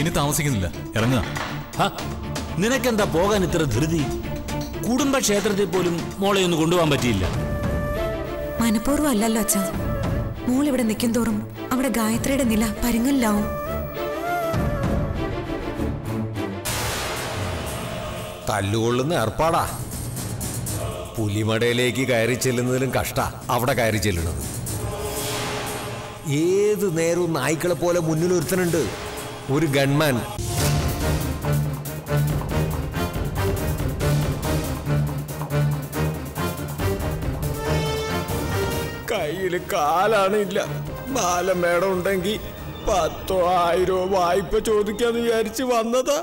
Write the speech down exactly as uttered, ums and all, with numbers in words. ഇനി താമസിക്കുന്നില്ല, ഇറങ്ങുക. നിനക്കെന്താ പോകാൻ ഇത്ര ധൃതി? കുടുംബക്ഷേത്രത്തിൽ പോലും മോളെ ഒന്ന് കൊണ്ടുപോകാൻ പറ്റിയില്ല. മനഃപൂർവ്വം അല്ലല്ലോ അച്ഛാ. മോൾ ഇവിടെ നിൽക്കും തോറും അവിടെ ഗായത്രിയുടെ നില പരുങ്ങലിലാവും. തല്ലുകൊള്ളുന്ന ഏർപ്പാടാ. പുലിമടയിലേക്ക് കയറി ചെല്ലുന്നതിലും കഷ്ട അവിടെ കയറി ചെല്ലുന്നത്. ഏത് നേരവും നായ്ക്കളെ പോലെ മുന്നിലൊരുത്തനുണ്ട്, ഒരു ഗൺമാൻ. കയ്യിൽ കാലാണില്ല. നാലമേടം ഉണ്ടെങ്കിൽ പത്തോ ആയിരോ വായ്പ ചോദിക്കാന്ന് വിചാരിച്ച് വന്നതാ.